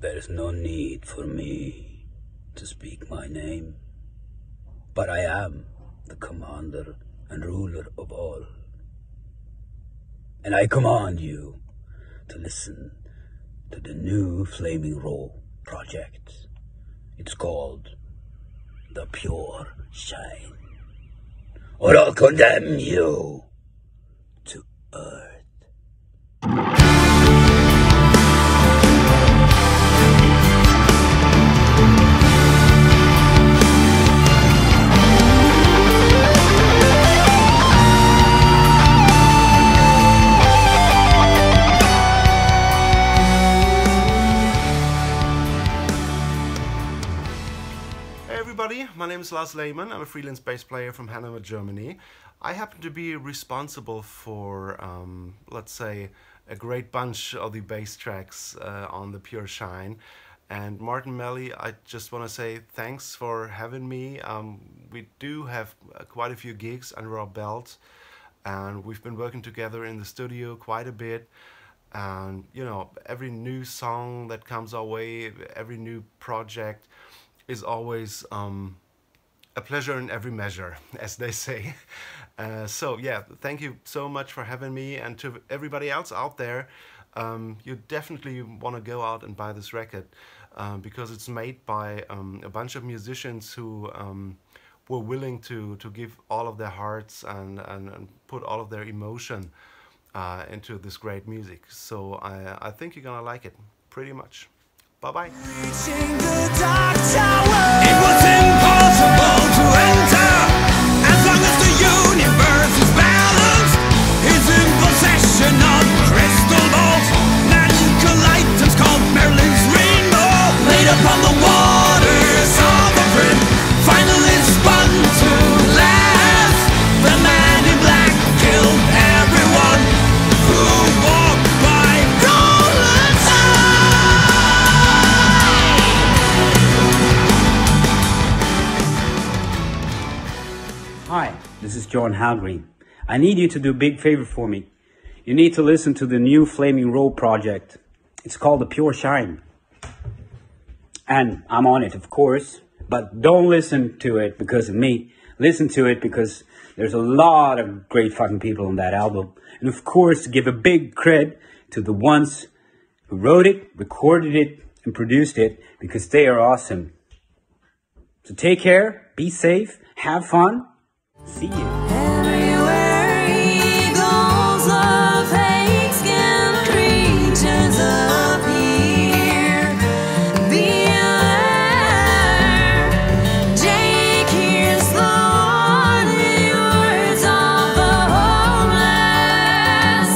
There is no need for me to speak my name, but I am the commander and ruler of all. And I command you to listen to the new Flaming Row project. It's called The Pure Shine. Or I'll condemn you to earth. My name is Lars Lehmann. I'm a freelance bass player from Hanover, Germany. I happen to be responsible for, let's say, a great bunch of the bass tracks on The Pure Shine. And Martin Melly, I just want to say thanks for having me. We do have quite a few gigs under our belt, and we've been working together in the studio quite a bit. And, you know, every new song that comes our way, every new project, is always a pleasure in every measure, as they say. So yeah, thank you so much for having me, and to everybody else out there, you definitely want to go out and buy this record because it's made by a bunch of musicians who were willing to give all of their hearts and put all of their emotion into this great music. So I think you're gonna like it pretty much. Bye-bye. Reaching the dark tower. It was impossible to enter. As long as the universe is balanced, is in possession of crystal balls. Magical items called Merlin's rainbow, laid upon the waters of the brim. Finally spun to last. The man in black killed everyone who walked by Roland's. Hi, this is Johan Hallgren. I need you to do a big favor for me. You need to listen to the new Flaming Row project. It's called The Pure Shine. And I'm on it, of course, but don't listen to it because of me. Listen to it because there's a lot of great fucking people on that album. And of course, give a big cred to the ones who wrote it, recorded it, and produced it, because they are awesome. So take care, be safe, have fun. See you. Everywhere eagles, love, hate, skin, creatures appear. Beware, Jake hears the warning words of the homeless.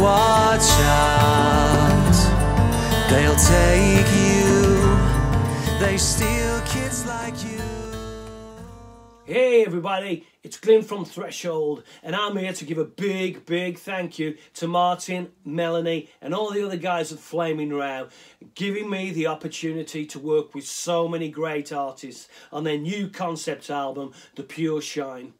Watch out, they'll take you. They steal. Hey everybody, it's Glyn from Threshold, and I'm here to give a big thank you to Martin, Melanie and all the other guys at Flaming Row, giving me the opportunity to work with so many great artists on their new concept album, The Pure Shine.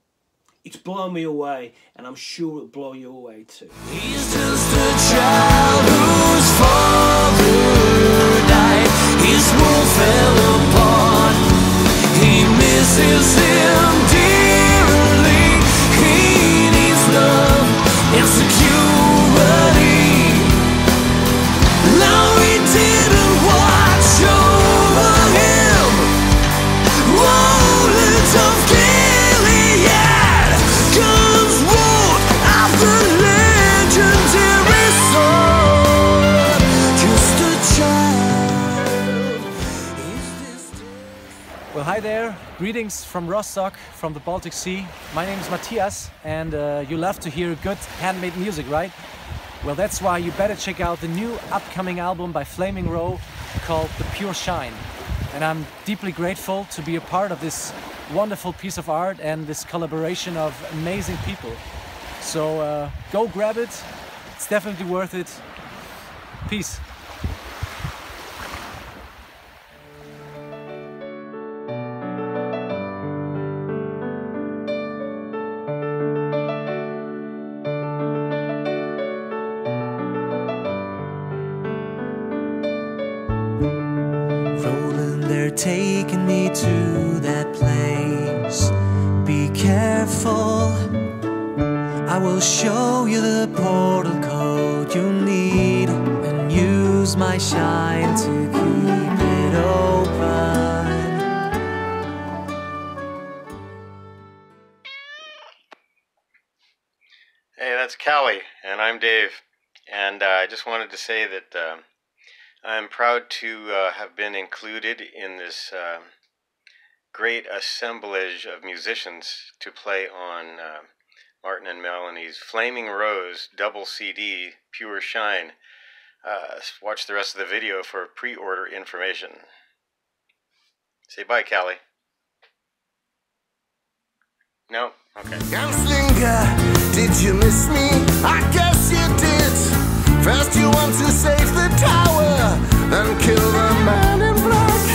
It's blown me away, and I'm sure it'll blow you away too. He's just a child whose father died. His world fell apart. He misses him dearly. He needs love and security. No, he didn't watch over him. Rollins of Gilead comes world after legendary sword. Just a child. Is this day? Well, hi there. Greetings from Rostock, from the Baltic Sea. My name is Matthias, and you love to hear good handmade music, right? Well, that's why you better check out the new upcoming album by Flaming Row called The Pure Shine. And I'm deeply grateful to be a part of this wonderful piece of art and this collaboration of amazing people. So go grab it. It's definitely worth it. Peace. taking me to that place. Be careful, I will show you the portal code you need, and use my shine to keep it open. Hey, that's Callie, and I'm Dave, and I just wanted to say that I'm proud to have been included in this great assemblage of musicians to play on Martin and Melanie's Flaming Row's double CD, Pure Shine. Watch the rest of the video for pre-order information. Say bye, Callie. No? Okay. Gunslinger, did you miss me? I guess you did. First you want to save the tower, then kill the man in black.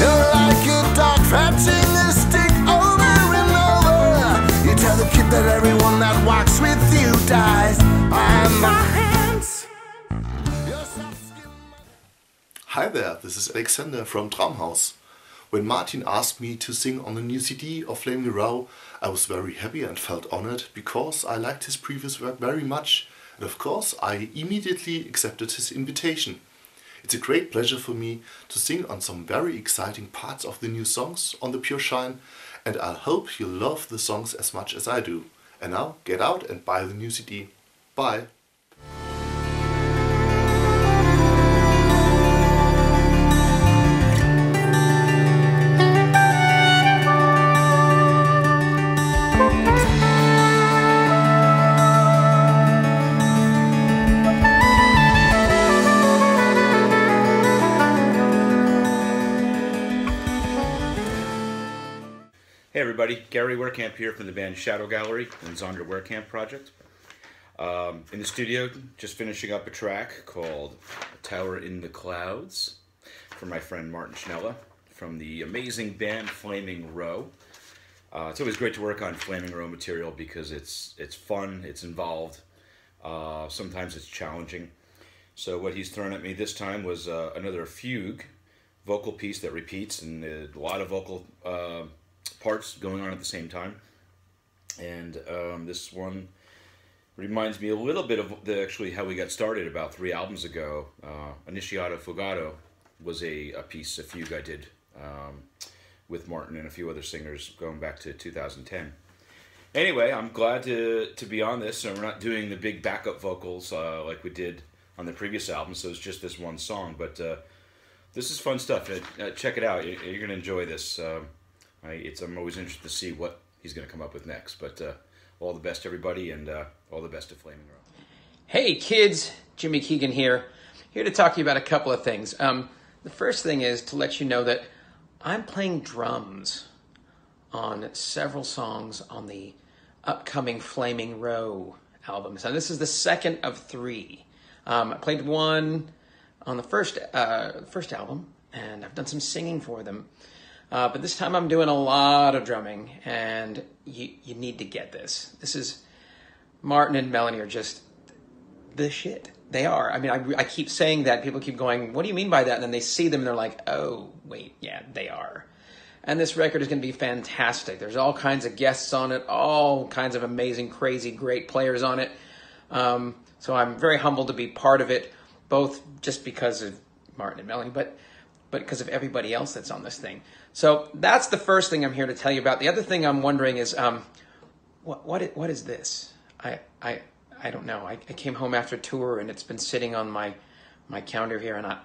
You're like a dog fetching a stick over and over. You tell the kid that everyone that walks with you dies. I'm my hands. Hi there, this is Alexander from Traumhaus. When Martin asked me to sing on the new CD of Flaming Row, I was very happy and felt honored because I liked his previous work very much. And of course, I immediately accepted his invitation. It's a great pleasure for me to sing on some very exciting parts of the new songs on The Pure Shine, and I hope you love the songs as much as I do. And now, get out and buy the new CD. Bye! Everybody, Gary Wehrkamp here from the band Shadow Gallery and Zondra Wehrkamp project. In the studio, just finishing up a track called Tower in the Clouds from my friend Martin Schnella from the amazing band Flaming Row. It's always great to work on Flaming Row material because it's fun, it's involved, sometimes it's challenging. So what he's thrown at me this time was another fugue vocal piece that repeats, and a lot of vocal parts going on at the same time, and this one reminds me a little bit of actually how we got started about 3 albums ago. Initiato Fugato was a piece, a fugue I did with Martin and a few other singers going back to 2010. Anyway, I'm glad to be on this, and we're not doing the big backup vocals like we did on the previous album, so it's just this one song, but this is fun stuff. Check it out, you're going to enjoy this. I'm always interested to see what he's going to come up with next, but all the best everybody, and all the best to Flaming Row. Hey kids, Jimmy Keegan here to talk to you about a couple of things. The first thing is to let you know that I'm playing drums on several songs on the upcoming Flaming Row album. So this is the second of 3. I played one on the first album, and I've done some singing for them. But this time I'm doing a lot of drumming, and you need to get this. This is, Martin and Melanie are just the shit. They are. I mean, I keep saying that. People keep going, what do you mean by that? And then they see them and they're like, oh, wait, yeah, they are. And this record is going to be fantastic. There's all kinds of guests on it, all kinds of amazing, crazy, great players on it. So I'm very humbled to be part of it, both just because of Martin and Melanie, but because of everybody else that's on this thing. So that's the first thing I'm here to tell you about. The other thing I'm wondering is, what is this? I don't know. I came home after tour, and it's been sitting on my counter here, and I,